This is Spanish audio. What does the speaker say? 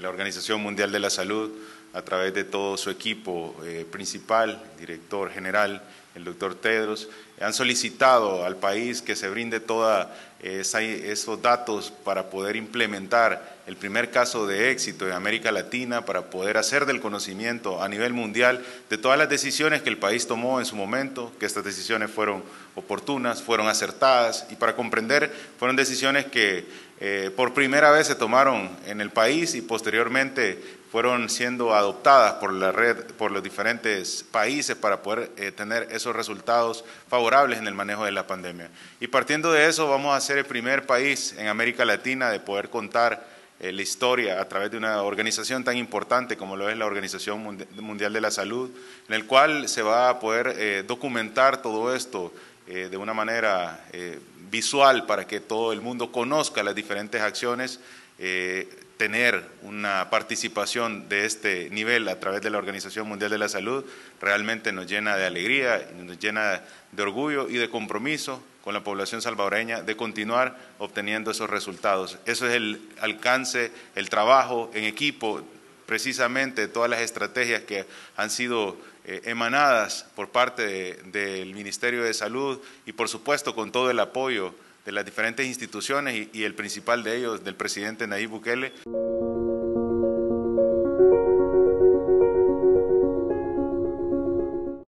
la Organización Mundial de la Salud, a través de todo su equipo principal, director general, el doctor Tedros, han solicitado al país que se brinde todos esos datos para poder implementar el primer caso de éxito en América Latina, para poder hacer del conocimiento a nivel mundial de todas las decisiones que el país tomó en su momento, que estas decisiones fueron oportunas, fueron acertadas, y para comprender fueron decisiones que por primera vez se tomaron en el país y posteriormente fueron siendo adoptadas por la red, por los diferentes países, para poder tener esos resultados favorables en el manejo de la pandemia. Y partiendo de eso, vamos a ser el primer país en América Latina de poder contar la historia a través de una organización tan importante como lo es la Organización Mundial de la Salud, en el cual se va a poder documentar todo esto de una manera visual, para que todo el mundo conozca las diferentes acciones, tener una participación de este nivel a través de la Organización Mundial de la Salud realmente nos llena de alegría, nos llena de orgullo y de compromiso con la población salvadoreña de continuar obteniendo esos resultados. Eso es el alcance, el trabajo en equipo, precisamente todas las estrategias que han sido emanadas por parte del Ministerio de Salud y, por supuesto, con todo el apoyo de las diferentes instituciones y el principal de ellos, del presidente Nayib Bukele.